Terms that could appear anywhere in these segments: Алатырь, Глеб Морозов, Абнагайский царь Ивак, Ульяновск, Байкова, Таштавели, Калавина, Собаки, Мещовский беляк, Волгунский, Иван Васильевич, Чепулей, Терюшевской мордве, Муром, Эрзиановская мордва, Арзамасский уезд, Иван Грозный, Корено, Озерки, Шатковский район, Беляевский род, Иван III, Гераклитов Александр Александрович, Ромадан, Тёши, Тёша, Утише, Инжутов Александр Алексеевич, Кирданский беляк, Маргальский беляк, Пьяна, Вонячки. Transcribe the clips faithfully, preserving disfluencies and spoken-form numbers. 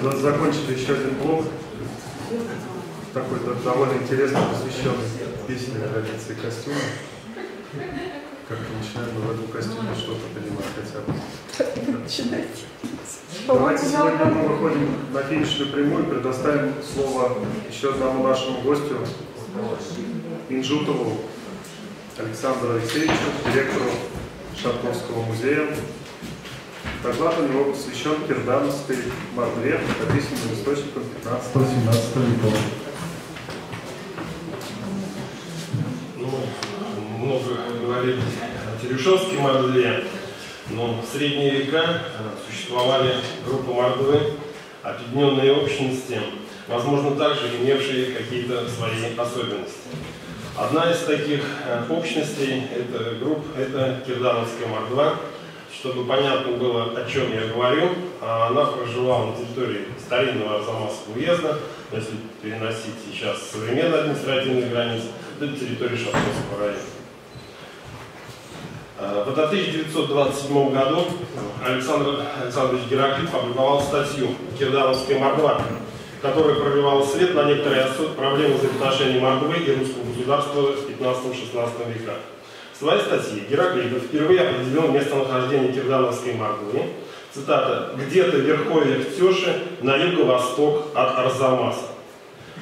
у нас закончили еще один блок, такой довольно интересный, посвященный песне традиции костюма. Как-то начинаем в этом костюме что-то понимать хотя бы. Начинайте. Давайте сегодня мы выходим на финишную прямую и предоставим слово еще одному нашему гостю, Инжутову Александру Алексеевичу, директору Шатковского музея. Доклад у него посвящен Кирдановской мордве, описанным источником пятнадцатого-семнадцатого веков. Ну, много говорит о Терюшевской мордве, но в средние века существовали группы мордвы, объединенные общности, возможно, также имевшие какие-то свои особенности. Одна из таких общностей, это групп, это Кирдановская мордва. Чтобы понятно было, о чем я говорю, она проживала на территории старинного Арзамасского уезда, если переносить сейчас современные административные границы, до территории Шатковского района. Вот в тысяча девятьсот двадцать седьмом году Александр Александрович Гераклитов опубликовал статью «Кирдановская мордва», которая проливала свет на некоторые проблемы взаимоотношений мордвы и русского государства в пятнадцатом-шестнадцатом веках. В своей статье Гераклитов впервые определил местонахождение Кирдановской мордвы, цитата, «где-то в верховьях Тёши на юго-восток от Арзамаса».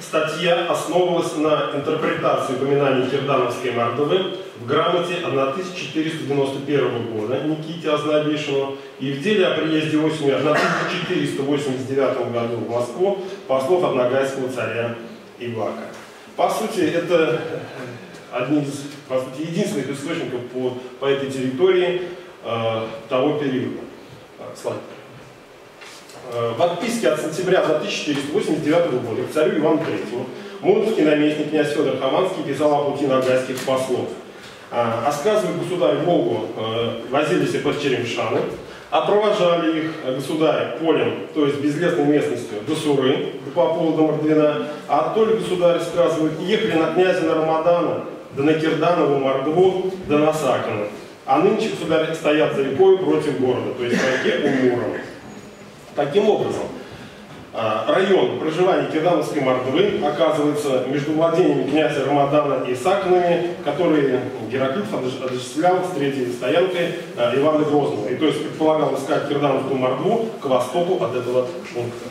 Статья основывалась на интерпретации упоминаний Кирдановской мордвы в грамоте тысяча четыреста девяносто первого года Никите Азнабишину и в деле о приезде осенью тысяча четыреста восемьдесят девятого году в Москву послов Абнагайского царя Ивака. По сути, это одни из, по сути, единственных источников по, по этой территории э, того периода. Слайд. Э, в отписке от сентября тысяча четыреста восемьдесят девятого года к царю Ивану Третьему мурманский наместник князь Федор Хованский писал о пути нагайских послов. Э, «Осказывая государь Богу, э, возились и под Черемшаны, а провожали их государь полем, то есть безлесной местностью, до Суры, по поводу Мордвина, а то ли государь сказывают, ехали на князя на Ромадана, да на Кирданову мордву, да на Сакана. А нынче государи стоят за рекой против города, то есть в реке Умуром». Таким образом, район проживания Кирдановской мордвы оказывается между владениями князя Ромадана и Саканами, которые Гераклитов отождествлял с третьей стоянкой Ивана Грозного. И то есть предполагал искать Кирдановскую мордву к востоку от этого пункта.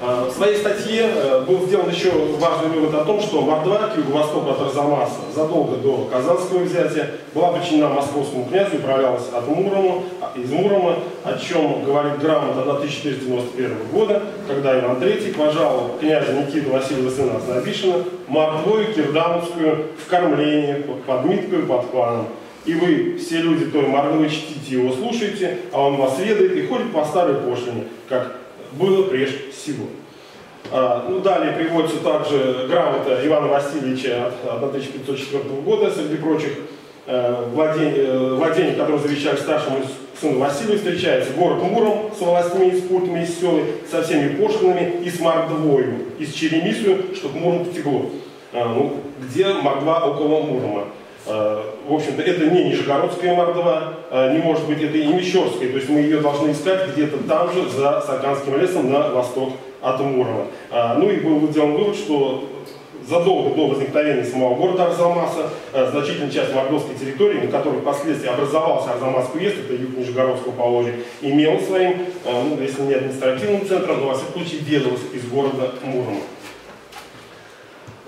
В своей статье был сделан еще важный вывод о том, что мордва к юго-востоку от Арзамаса задолго до Казанского взятия была подчинена московскому князю, управлялась от Мурома, из Мурома, о чем говорит грамота тысяча четыреста девяносто первого года, когда Иван Третий пожаловал князя Никиту Васильевича сына Азнабишина мордвою кирдановскую в кормлении, под миткою, под паном. И вы, все люди той мордвы, чтите его, слушаете, а он вас ведает и ходит по старой пошлине, как было прежде всего. А, ну, далее приводится также грамота Ивана Васильевича от тысяча пятьсот четвёртого года, среди прочих э, владений, э, владений, которые завещали старшему сыну Василию, встречается город Муром с властями, с пультами, с селами, со всеми пошлинами и с мордвою, и с черемисою, чтобы Муром потекло. А, ну, где мордва около Мурома? В общем-то, это не Нижегородская мордва, не может быть, это и Мещерская, то есть мы ее должны искать где-то там же, за Саканским лесом, на восток от Мурома. Ну и был сделан вывод, что задолго до возникновения самого города Арзамаса значительная часть мордовской территории, на которой впоследствии образовался Арзамасский уезд, это юг Нижегородского положения, имел своим, ну, если не административным центром, то во всяком случае делалось из города Мурома.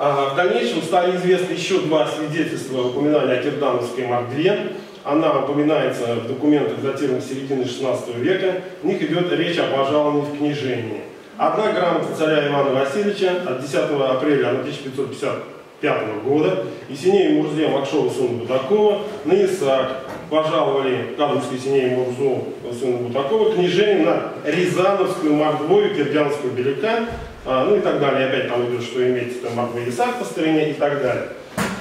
В дальнейшем стали известны еще два свидетельства упоминания о Кирдановской мордве. Она упоминается в документах, датированных середины шестнадцатого века. В них идет речь о пожаловании в княжении. Одна грамота царя Ивана Васильевича от десятого апреля тысяча пятьсот пятьдесят пятого года и синей Мурзе Макшова Сунгутакова на Исаак пожаловали кадровской синей Мурзу Сунгутакова княжению на Рязановскую мордвою Кирданского беляка. А, ну и так далее, опять там идет, что имеется там мордва Исаак по старине и так далее.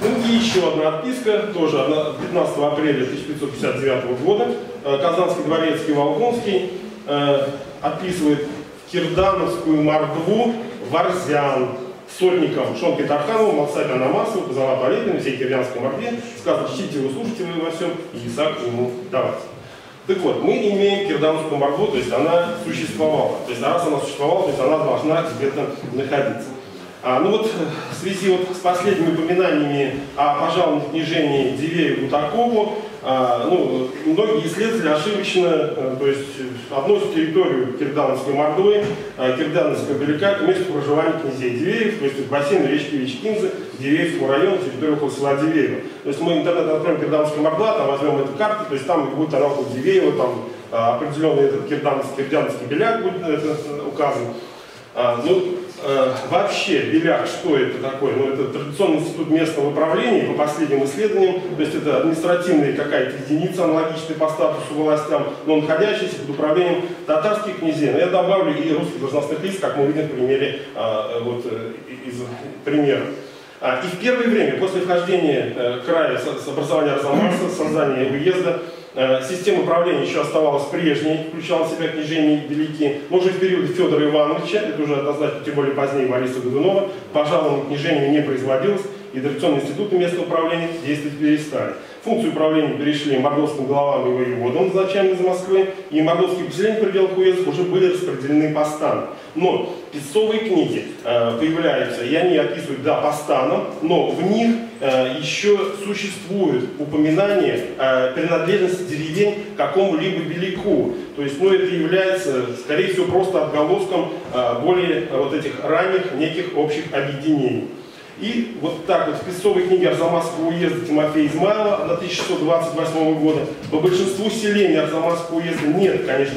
Ну и еще одна отписка, тоже одна, пятнадцатого апреля тысяча пятьсот пятьдесят девятого года, э, Казанский дворецкий Волгунский э, описывает Кирдановскую мордву Варзян Сольников, Шонки Тарханову, Мацапя Намасову, Казала Полетина, всей Кирданской мордве, сказано, чтите его, слушайте вы во всем, и Исаак ему давать. Так вот, мы имеем Кирдановскую мордву, то есть она существовала. То есть раз она существовала, то есть она должна где-то находиться. А, ну вот в связи вот с последними упоминаниями о пожалованном княжении Дивееву Гутакову, а, ну, многие исследователи ошибочно а, то есть, относят территорию Кирдановской мордвы, а, Кирданского беляка к месту проживания князей Дивеев, то есть к бассейну речки Вичкинзы, Дивеевского района, территория около села Дивеева. То есть мы интернет откроем Кирдановская мордва, там возьмем эту карту, то есть там будет она около Дивеева, там а, определенный этот Кирданский, Кирданский беляк будет это, указан. А, ну, Вообще, беляк, что это такое? Ну, это традиционный институт местного управления, по последним исследованиям, то есть это административная какая-то единица, аналогичная по статусу властям, но находящаяся под управлением татарских князей. Но я добавлю и русских должностных лиц, как мы видим в примере, вот, из примера. И в первое время, после вхождения края с образования Арзамаса, создания уезда, система управления еще оставалась прежней, включала в себя княжение великие, но уже в период Федора Ивановича, это уже однозначно, тем более позднее Бориса Годунова, пожалованного княжению не производилось, и традиционные институты местного управления действовать перестали. Функцию управления перешли мордовским главам и воеводам, назначаемым из Москвы, и мордовские поселения в пределах уездов уже были распределены по станам. Но песцовые книги э, появляются, и они описывают, да, по станам, но в них э, еще существует упоминание э, принадлежности деревень к какому-либо беляку. То есть, ну, это является, скорее всего, просто отголоском э, более э, вот этих ранних неких общих объединений. И вот так вот в песцовой книге Арзамасского уезда Тимофея Измайлова тысяча шестьсот двадцать восьмого года по большинству селений Арзамасского уезда нет, конечно,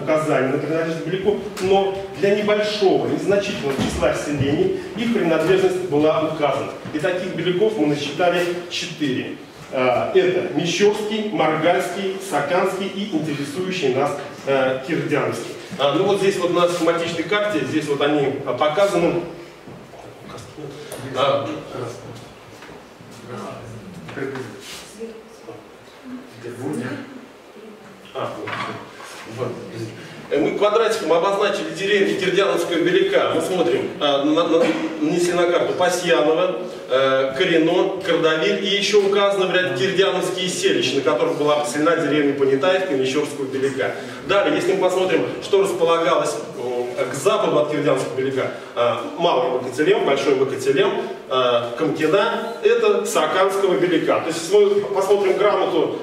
указаний на принадлежность беляку, но для небольшого, незначительного числа селений их принадлежность была указана. И таких беляков мы насчитали четыре. Это Мещовский, Маргальский, Саканский и интересующий нас Кирдянский. Ну вот здесь вот на схематичной карте, здесь вот они показаны. А, мы квадратиком обозначили деревни Кирдановского беляка. Мы смотрим, а, на, на, нанесли на карту Пасьянова, э, Корено, Кордовиль и еще указаны в ряд кирдановские селища, на которых была поселена деревня Понетаевка и Мещовского беляка. Далее, если мы посмотрим, что располагалось к западу от Кирданского беляка, Малый Макателем, Большой Макателем, Камкина, это Саканского беляка. То есть, если мы посмотрим грамоту,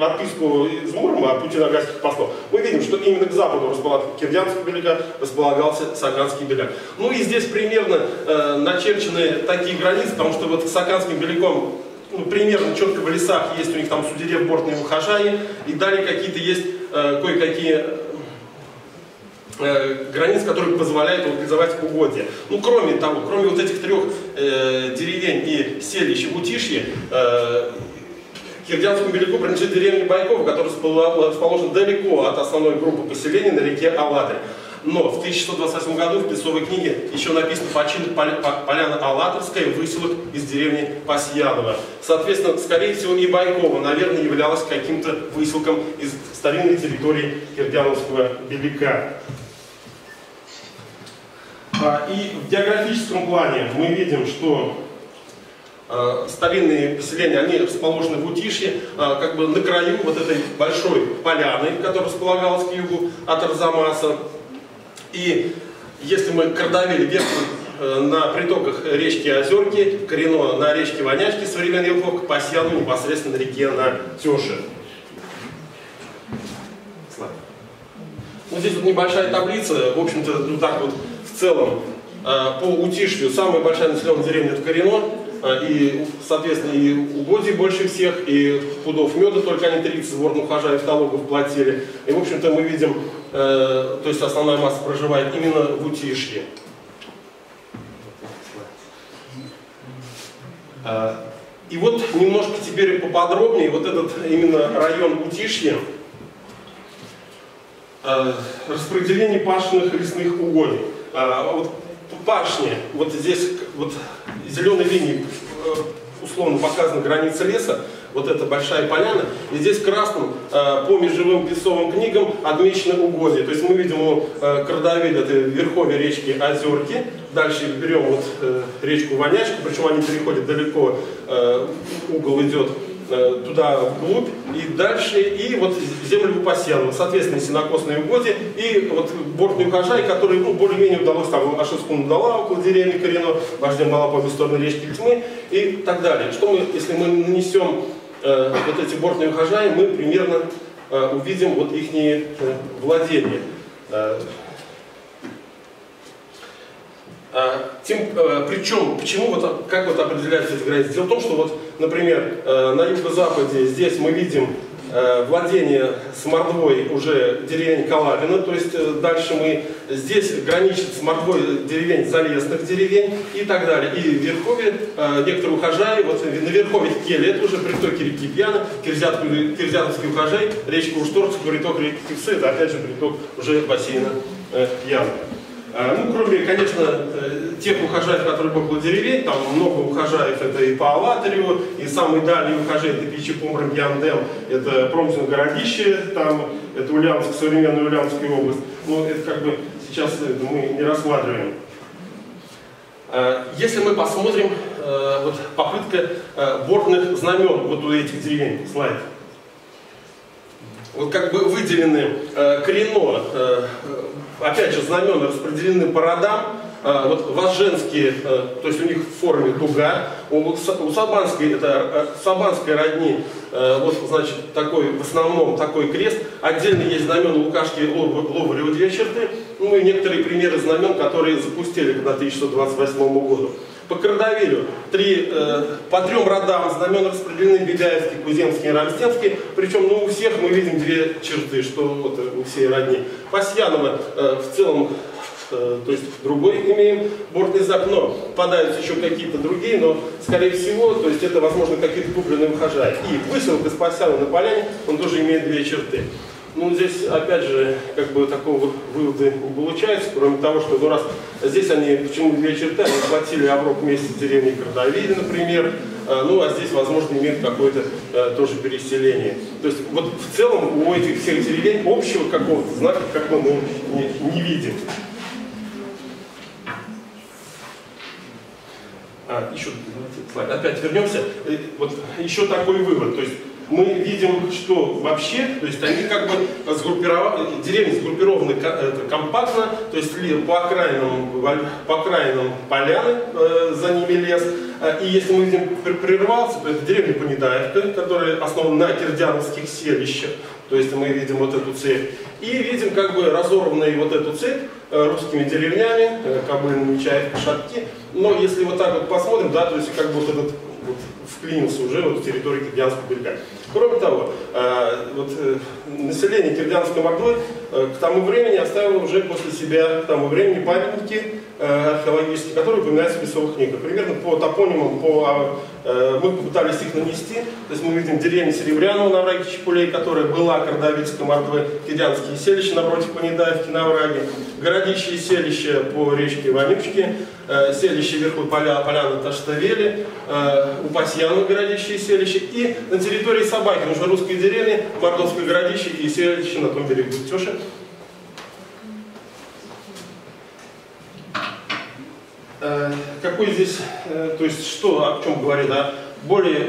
отписку из Мурома о пути нагайских постов, мы видим, что именно к западу располагался Кирданский беляк, располагался Саканский беляк. Ну и здесь примерно начерчены такие границы, потому что вот Саканским беляком, ну, примерно четко в лесах есть у них там судерев, бортные выхожаи, и далее какие-то есть э, кое-какие э, границы, которые позволяют локализовать угодья. Ну, кроме того, кроме вот этих трех э, деревень и селищ в Утишье, э, Кирданскому беляку принадлежит деревня Байкова, которая расположена далеко от основной группы поселений на реке Алатырь. Но в тысяча шестьсот двадцать восьмом году в песцовой книге еще написано «Почина поляна Алатырская, выселок из деревни Пасьянова». Соответственно, скорее всего, и Байкова, наверное, являлась каким-то выселком из старинной территории Кирдановского беляка. И в географическом плане мы видим, что старинные поселения, они расположены в Утишье, как бы на краю вот этой большой поляны, которая располагалась к югу от Арзамаса. И если мы Кордовиль верхом на притоках речки Озерки, Корено на речке Вонячки, современный Елков, Пасьяну непосредственно на реке на Тёше. Ну, здесь вот небольшая таблица, в общем-то, ну так вот в целом по Утишью самая большая населенная деревня это Корено, и, соответственно, и угодий больше всех, и пудов меда, только они тридцать, сборных хожаев, налогов платили. И, в общем-то, мы видим, э, то есть основная масса проживает именно в Утишье. И вот немножко теперь поподробнее, вот этот именно район Утишья, э, распределение пашенных лесных угодий. Э, вот пашни, вот здесь, вот, зеленой линией условно показана граница леса, вот эта большая поляна, и здесь красным по межевым песцовым книгам отмечены угодья. То есть мы видим у Кордовиля, это верховье речки Озерки, дальше берем вот речку Вонячку, причем они переходят далеко, угол идет туда вглубь и дальше, и вот землю Пасьянова, соответственно, сенокосные угодья, и вот бортный ухожай, который, ну, более-менее удалось, там, Ашевскому дала около деревни Корено, вождем была по обе стороны речки Тьмы и так далее. Что мы, если мы нанесем э, вот эти бортные ухожаи, мы примерно э, увидим вот их э, владения. Э, Тем, причем, почему, вот, как вот определяются эти границы? Дело в том, что, вот, например, на юго-западе здесь мы видим владение с мордвой уже деревень Калавина, то есть дальше мы здесь граничит с мордвой деревень Залесных деревень и так далее. И в Верхове некоторые ухожаи, вот на Верхове Кели, это уже притоки реки Пьяна, Кирдановский ухожай, речка Ушторцк, приток реки Кивсы, это опять же приток уже бассейна Пьяна. Ну, кроме, конечно, тех ухажаев, которые около деревень, там много ухажаев, это и по Алатырю, и самый дальний ухажай, это Пичи-Помрам, Яндем, это Промзин Городище, там, это Ульяновск, современная Ульяновская область. Ну, это как бы сейчас это мы не рассматриваем. Если мы посмотрим, вот попытка бортных знамен вот у этих деревень, слайд. Вот как бы выделены Корено, опять же, знамена распределены по родам. Вот возженские, то есть у них в форме дуга, у сабанской, это сабанской родни, вот, значит, такой, в основном такой крест. Отдельно есть знамена Лукашки, Ловарева, две черты, ну и некоторые примеры знамен, которые запустили к тысяча шестьсот двадцать восьмому году. По Кардавилю три, э, по трем родам знамен распределены Беляевский, Куземский и Рамстенский. Причем, ну, у всех мы видим две черты, что вот, у всей родни. Пасьянова э, в целом, э, то есть другой имеем бортный знак, но попадаются еще какие-то другие, но скорее всего, то есть это, возможно, какие-то купленные ухажаи. И выселок из Пасьянова на поляне, он тоже имеет две черты. Ну, здесь, опять же, как бы такого вывода не получается, кроме того, что, ну, раз здесь они, почему две черты, они схватили оброк вместе с деревней Кордовиль, например, ну, а здесь, возможно, имеет какое-то э, тоже переселение. То есть, вот в целом у этих всех деревень общего какого-то знака, как мы, ну, не, не видим. А, еще, опять вернемся. Вот еще такой вывод, то есть, мы видим, что вообще, то есть они как бы сгруппированы, деревни сгруппированы компактно, то есть по окраинам, по окраинам поляны, э, за ними лес. И если мы видим, прервался, то это деревня Понетаевка, которая основана на кирдановских селищах, то есть мы видим вот эту цепь. И видим как бы разорванную вот эту цепь русскими деревнями, Кобыльными, Чаевка, Шатки. Но если вот так вот посмотрим, да, то есть как бы вот этот вот вклинился уже вот в территорию Кирданского беляка. Кроме того, э, вот, э, население Кирданской мордвы э, к тому времени оставило уже после себя к тому времени памятники э, археологические, которые упоминаются в песовых книгах. Примерно по топонимам по, э, мы попытались их нанести. То есть мы видим деревню Серебряного на враге Чепулей, которая была Кордовильской мордвы, Кирданские селища напротив Понетаевки на враге, городище и селище по речке Вонячки, э, селище вверху поля, поляна Таштавели, э, у Пасьянова городище и селище, и на территории Собаки, уже русские деревни, мордовское городище и селище на том берегу Тёши. Э, какой здесь, э, то есть что, о чем говорит, о более,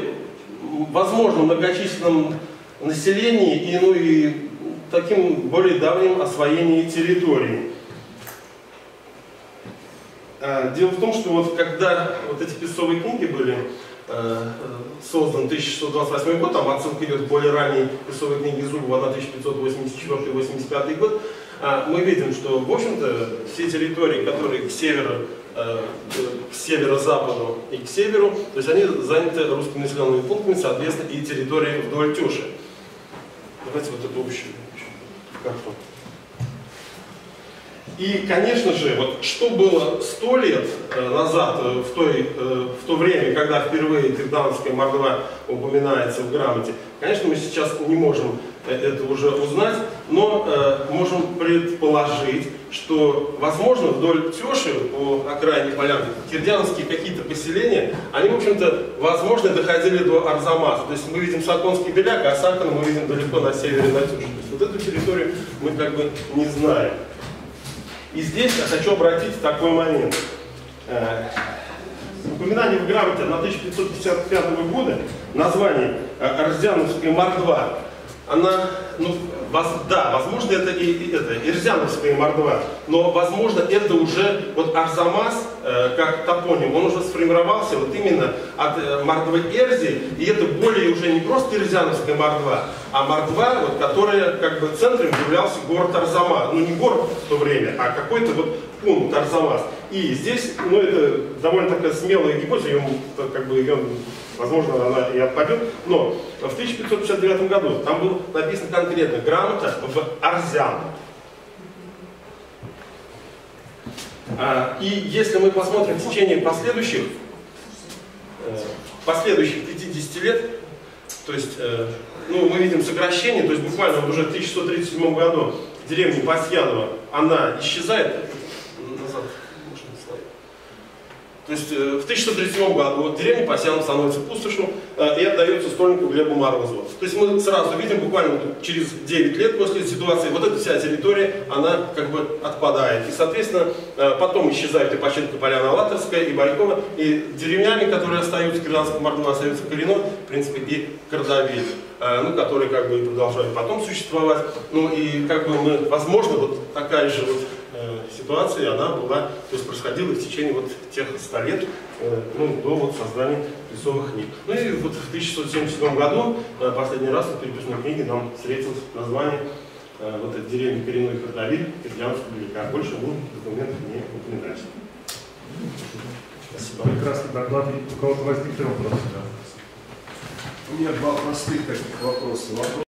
возможно, многочисленном населении и, ну, и таким более давним освоении территории. Э, дело в том, что вот когда вот эти песцовые книги были создан тысяча шестьсот двадцать восьмой год, там отсылка идет к более ранней песовой книге Зубова на тысяча пятьсот восемьдесят четвёртый — восемьдесят пятый год, мы видим, что, в общем-то, все территории, которые к северу, к северо-западу и к северу, то есть они заняты русскими населенными пунктами, соответственно, и территории вдоль Тёши. Давайте вот эту общую карту. И, конечно же, вот что было сто лет назад, в, той, в то время, когда впервые Кирданская мордва упоминается в грамоте, конечно, мы сейчас не можем это уже узнать, но э, можем предположить, что, возможно, вдоль Тёши, по окраине поляны, кирдянские какие-то поселения, они, в общем-то, возможно, доходили до Арзамаса. То есть мы видим Саканский беляк, а Сакана мы видим далеко на севере, на Тёше. То есть вот эту территорию мы как бы не знаем. И здесь я хочу обратить такой момент. Упоминание в грамоте на тысяча пятьсот пятьдесят пятого года название Эрзиановская мордва, она, ну, воз, да, возможно, это и, и это, Эрзиановская мордва, но, возможно, это уже, вот Арзамас, э, как топоним, он уже сформировался вот именно от э, мордвы Эрзи, и это более уже не просто Эрзиановская мордва, а мордва, вот, которая, как бы, центром являлся город Арзамас, ну, не город в то время, а какой-то вот пункт Арзамас. И здесь, ну, это довольно такая смелая гипотеза, ее, как бы, ее, возможно, она и отпадет, но в тысяча пятьсот пятьдесят девятом году там было написано конкретно грамота в Арзян. И если мы посмотрим в течение последующих, последующих пятидесяти лет, то есть, ну, мы видим сокращение, то есть буквально уже в тысяча шестьсот тридцать седьмом году деревня Пасьянова, она исчезает. То есть в тысяча шестьсот тридцать седьмом году вот, деревня Пасьянова становится пустошью э, и отдается Стольнику Глебу Морозову. То есть мы сразу видим, буквально через девять лет после ситуации, вот эта вся территория, она как бы отпадает. И, соответственно, э, потом исчезают и Починка Поляна Алаторская, и Байкова, и деревнями, которые остаются, Кирданская мордва, остаются Корено, в принципе, и Кордовель, э, ну, которые как бы продолжают потом существовать. Ну и как бы мы, возможно, вот такая же вот ситуация, она была, то есть происходила в течение вот тех ста лет, ну, до вот создания лесовых книг. Ну и вот в тысяча шестьсот семьдесят седьмом году последний раз в переписной книге нам встретилось название вот этой деревни Коренной Кордовель, Кирданского беляка. Больше мы документов не упоминали. Спасибо. Прекрасный доклад. У кого-то возникли вопросы? У меня два простых таких вопроса.